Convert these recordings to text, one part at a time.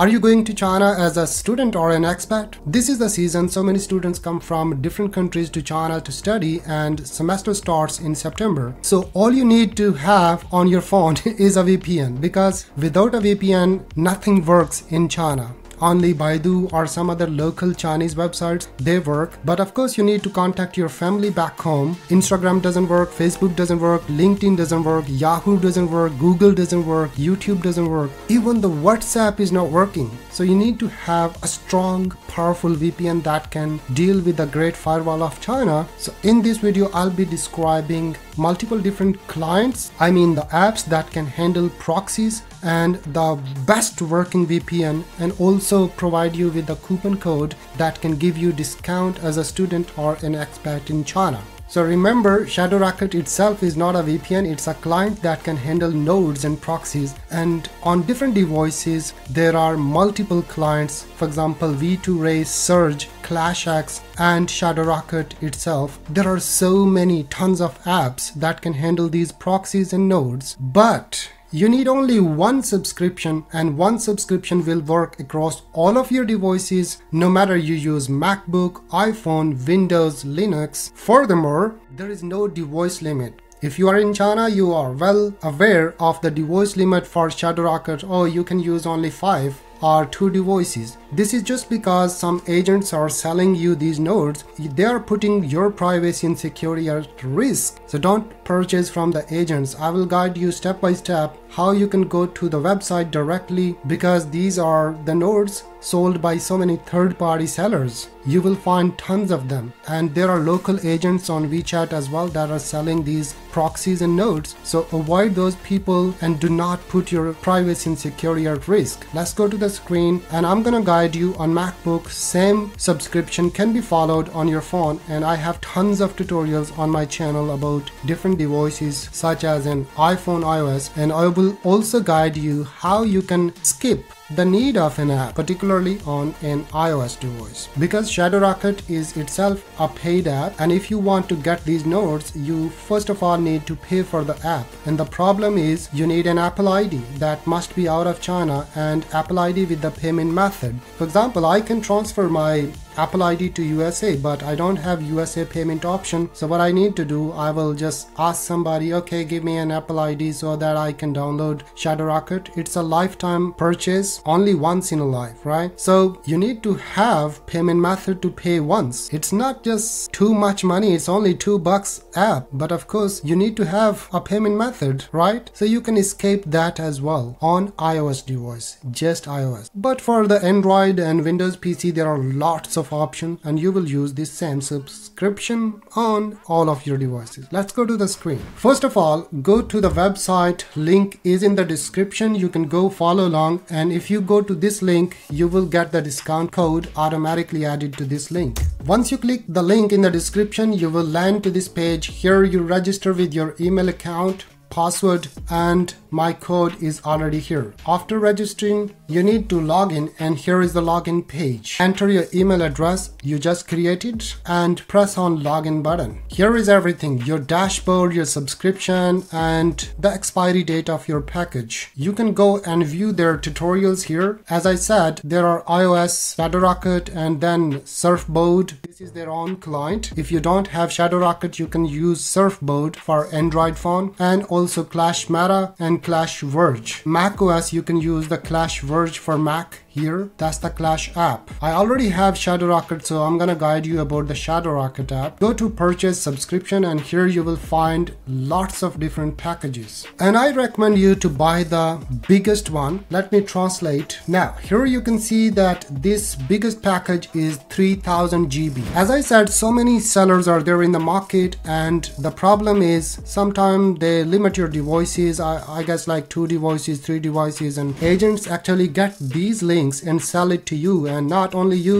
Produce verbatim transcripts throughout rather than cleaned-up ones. Are you going to China as a student or an expat? This is the season so many students come from different countries to China to study, and semester starts in September. So all you need to have on your phone is a V P N, because without a V P N, nothing works in China. Only Baidu or some other local Chinese websites, they work. But of course you need to contact your family back home. Instagram doesn't work, Facebook doesn't work, LinkedIn doesn't work, Yahoo doesn't work, Google doesn't work, YouTube doesn't work. Even the WhatsApp is not working. So you need to have a strong, powerful V P N that can deal with the Great Firewall of China. So in this video, I'll be describing multiple different clients, I mean the apps that can handle proxies, and the best working V P N, and also provide you with a coupon code that can give you discount as a student or an expat in China. So remember, ShadowRocket itself is not a V P N, it's a client that can handle nodes and proxies, and on different devices there are multiple clients, for example V two Ray, Surge, ClashX and ShadowRocket itself. There are so many tons of apps that can handle these proxies and nodes, but you need only one subscription, and one subscription will work across all of your devices, no matter you use MacBook, iPhone, Windows, Linux. Furthermore, there is no device limit. If you are in China, you are well aware of the device limit for ShadowRocket. Oh, you can use only five or two devices. This is just because some agents are selling you these nodes. They are putting your privacy and security at risk. So don't purchase from the agents. I will guide you step by step how you can go to the website directly, because these are the nodes sold by so many third-party sellers. You will find tons of them, and there are local agents on WeChat as well that are selling these proxies and nodes. So avoid those people and do not put your privacy and security at risk. Let's go to the screen, and I'm gonna guide you on MacBook. Same subscription can be followed on your phone, and I have tons of tutorials on my channel about different devices such as an iPhone, iOS, and I will also guide you how you can skip the need of an app, particularly on an iOS device, because ShadowRocket is itself a paid app, and if you want to get these nodes, you first of all need to pay for the app. And the problem is you need an Apple I D that must be out of China, and Apple I D with the payment method. For example, I can transfer my Apple I D to U S A, but I don't have U S A payment option. So what I need to do, I will just ask somebody, okay, give me an Apple I D so that I can download ShadowRocket. It's a lifetime purchase, only once in a life, right? So you need to have payment method to pay once. It's not just too much money, it's only two bucks app, but of course you need to have a payment method, right? So you can escape that as well on iOS device, just iOS. But for the Android and Windows P C, there are lots of of option, and you will use this same subscription on all of your devices. Let's go to the screen. First of all, go to the website. Link is in the description. You can go follow along, and if you go to this link, you will get the discount code automatically added to this link. Once you click the link in the description, you will land to this page. Here you register with your email account, password, and my code is already here. After registering, you need to log in, and here is the login page. Enter your email address you just created and press on login button. Here is everything: your dashboard, your subscription, and the expiry date of your package. You can go and view their tutorials here. As I said, there are iOS, ShadowRocket, and then Surfboard. This is their own client. If you don't have ShadowRocket, you can use Surfboard for Android phone, and also Also Clash Meta and Clash Verge. macOS, you can use the Clash Verge for Mac. Here, that's the Clash app. I already have ShadowRocket, so I'm gonna guide you about the ShadowRocket app. Go to purchase subscription, and here you will find lots of different packages, and I recommend you to buy the biggest one. Let me translate. Now here you can see that this biggest package is three thousand gigabytes. As I said, so many sellers are there in the market, and the problem is sometimes they limit your devices. I, I guess like two devices, three devices, and agents actually get these links and sell it to you, and not only you,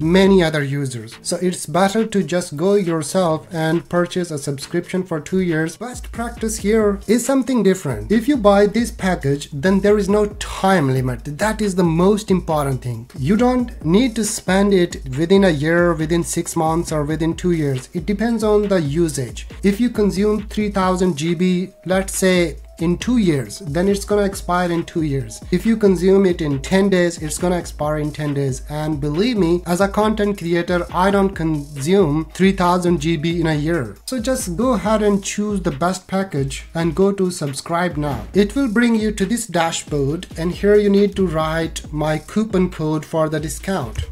many other users. So it's better to just go yourself and purchase a subscription for two years. Best practice here is something different. If you buy this package, then there is no time limit. That is the most important thing. You don't need to spend it within a year, within six months, or within two years. It depends on the usage. If you consume three thousand gigabytes, let's say in two years, then it's gonna expire in two years. If you consume it in ten days, it's gonna expire in ten days. And believe me, as a content creator, I don't consume three thousand gigabytes in a year. So just go ahead and choose the best package and go to subscribe now. It will bring you to this dashboard, and here you need to write my coupon code for the discount,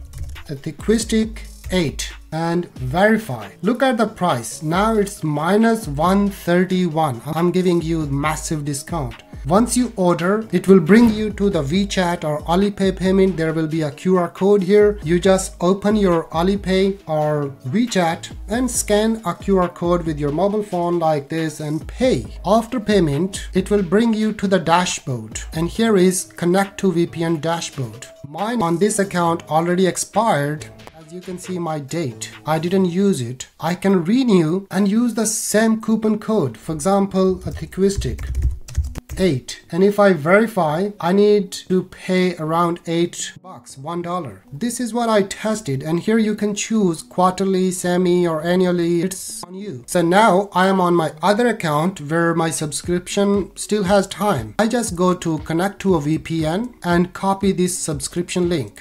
AttiqueStic eight, and verify. Look at the price. Now it's minus one thirty-one. I'm giving you massive discount. Once you order, it will bring you to the WeChat or Alipay payment. There will be a Q R code here. You just open your Alipay or WeChat and scan a Q R code with your mobile phone like this and pay. After payment, it will bring you to the dashboard, and here is Connect to V P N dashboard. Mine on this account already expired. You can see my date. I didn't use it. I can renew and use the same coupon code. For example, AttiqueStic eight. And if I verify, I need to pay around eight bucks, one dollar. This is what I tested, and here you can choose quarterly, semi, or annually. It's on you. So now I am on my other account where my subscription still has time. I just go to connect to a V P N and copy this subscription link.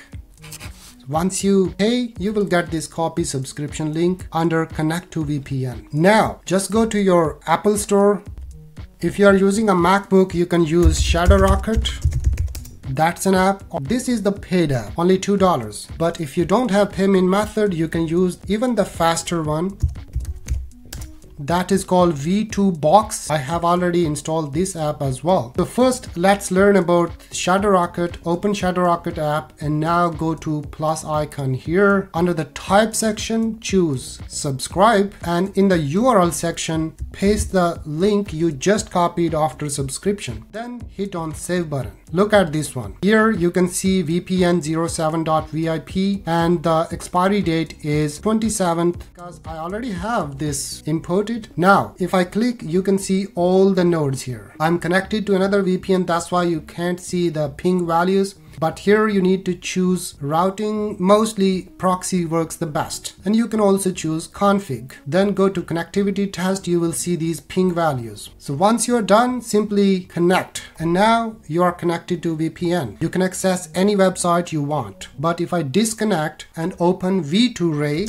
Once you pay, you will get this copy subscription link under Connect to V P N. Now, just go to your Apple Store. If you are using a MacBook, you can use ShadowRocket. That's an app. This is the paid app, only two dollars. But if you don't have payment method, you can use even the faster one. That is called V two Box. I have already installed this app as well. So first, let's learn about ShadowRocket. Open ShadowRocket app and now go to plus icon here. Under the type section, choose subscribe, and in the U R L section, paste the link you just copied after subscription. Then hit on save button. Look at this one. Here you can see V P N zero seven dot vip, and the expiry date is twenty-seventh because I already have this imported. Now, if I click, you can see all the nodes here. I'm connected to another V P N, that's why you can't see the ping values. But here you need to choose routing. Mostly proxy works the best. And you can also choose config. Then go to connectivity test. You will see these ping values. So once you're done, simply connect. And now you are connected to V P N. You can access any website you want. But if I disconnect and open V two Ray,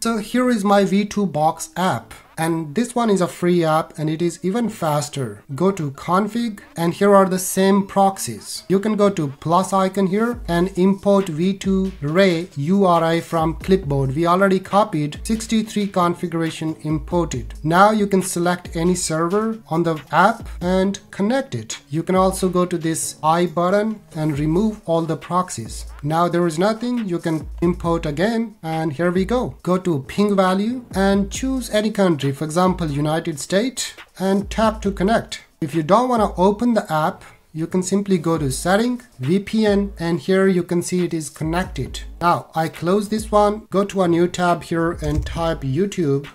so here is my V two Box app. And this one is a free app, and it is even faster. Go to config, and here are the same proxies. You can go to plus icon here and import V two Ray U R I from clipboard. We already copied sixty-three configuration imported. Now you can select any server on the app and connect it. You can also go to this I button and remove all the proxies. Now there is nothing. You can import again, and here we go. Go to ping value and choose any country. For example, United States, and tap to connect. If you don't want to open the app, you can simply go to setting, V P N, and here you can see it is connected. Now I close this one, go to a new tab here and type YouTube.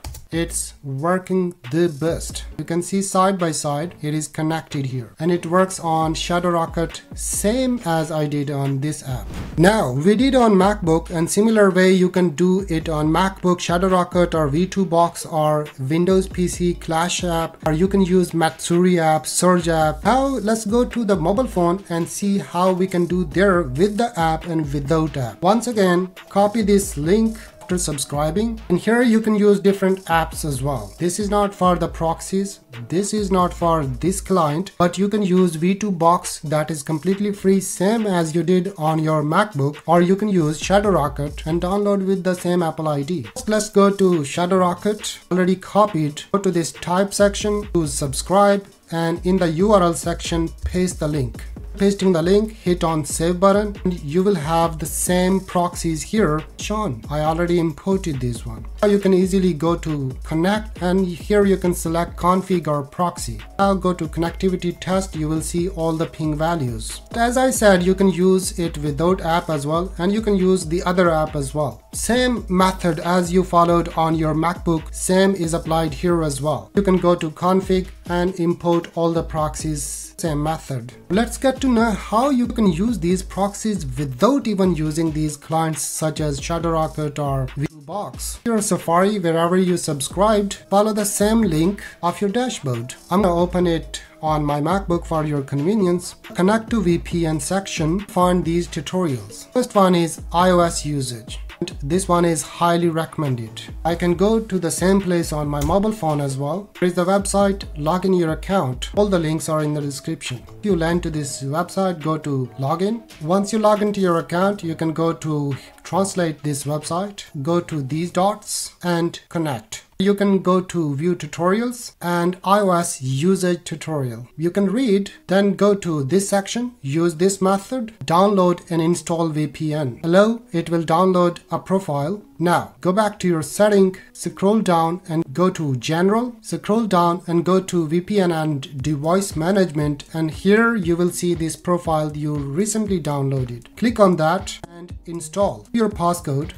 It's working the best. You can see side by side, it is connected here, and it works on ShadowRocket same as I did on this app. Now we did on MacBook, and similar way you can do it on MacBook, ShadowRocket or V two Box or Windows P C Clash app, or you can use Matsuri app, Surge app. Now let's go to the mobile phone and see how we can do there with the app and without app. Once again, copy this link after subscribing, and here you can use different apps as well. This is not for the proxies, this is not for this client, but you can use V two Box, that is completely free, same as you did on your MacBook, or you can use ShadowRocket and download with the same Apple I D. Let's go to ShadowRocket, already copied. Go to this type section, choose subscribe, and in the U R L section, paste the link. Pasting the link, hit on save button, and you will have the same proxies here shown. I already imported this one. Now you can easily go to connect, and here you can select config or proxy. Now go to connectivity test, you will see all the ping values. As I said, you can use it without app as well, and you can use the other app as well. Same method as you followed on your MacBook, same is applied here as well. You can go to config and import all the proxies, same method. Let's get to know how you can use these proxies without even using these clients such as ShadowRocket or V two Box box. Here in Safari, wherever you subscribed, follow the same link of your dashboard. I'm going to open it on my MacBook for your convenience. Connect to V P N section, find these tutorials. First one is iOS usage. And this one is highly recommended. I can go to the same place on my mobile phone as well. There is the website, login your account. All the links are in the description. If you land to this website, go to login. Once you log into your account, you can go to translate this website, go to these dots and connect. You can go to view tutorials and iOS usage tutorial. You can read, then go to this section, use this method, download and install V P N. Hello, it will download a profile. Now go back to your setting, scroll down and go to general, scroll down and go to V P N and device management, and here you will see this profile you recently downloaded. Click on that and install your passcode,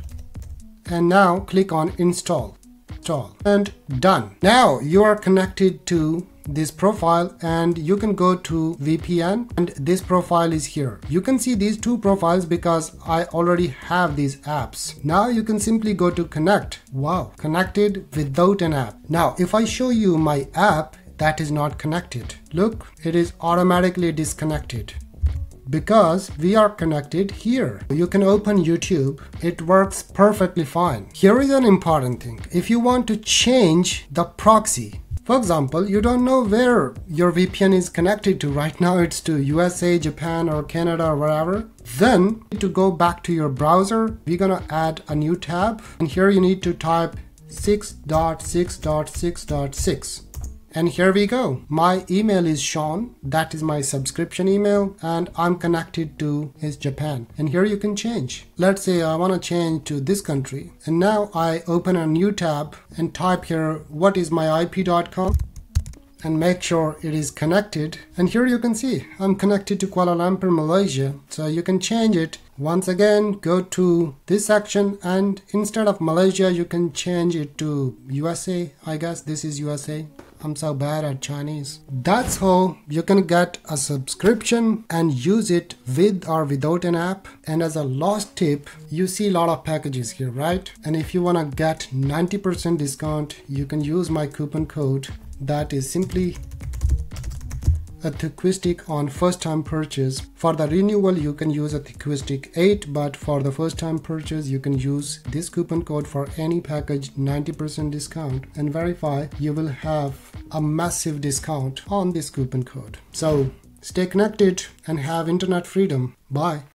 and now click on install. And done. Now you are connected to this profile and you can go to V P N, and this profile is here. You can see these two profiles because I already have these apps. Now you can simply go to connect. Wow, connected without an app. Now if I show you my app that is not connected, look, it is automatically disconnected because we are connected here. You can open YouTube. It works perfectly fine. Here is an important thing. If you want to change the proxy, for example, you don't know where your V P N is connected to. Right now it's to U S A, Japan or Canada or wherever. Then to go back to your browser, we're gonna add a new tab, and here you need to type six dot six dot six dot six. And here we go. My email is Sean. That is my subscription email, and I'm connected to his Japan. And here you can change. Let's say I want to change to this country. And now I open a new tab and type here, what is my I P dot com? And make sure it is connected. And here you can see I'm connected to Kuala Lumpur, Malaysia. So you can change it. Once again, go to this section, and instead of Malaysia, you can change it to U S A. I guess this is U S A. I'm so bad at Chinese. That's how you can get a subscription and use it with or without an app. And as a last tip, you see a lot of packages here, right? And if you want to get ninety percent discount, you can use my coupon code. That is simply AttiqueStic on first time purchase. For the renewal, you can use AttiqueStic eight, but for the first time purchase, you can use this coupon code for any package, ninety percent discount, and verify. You will have a massive discount on this coupon code. So stay connected and have internet freedom. Bye.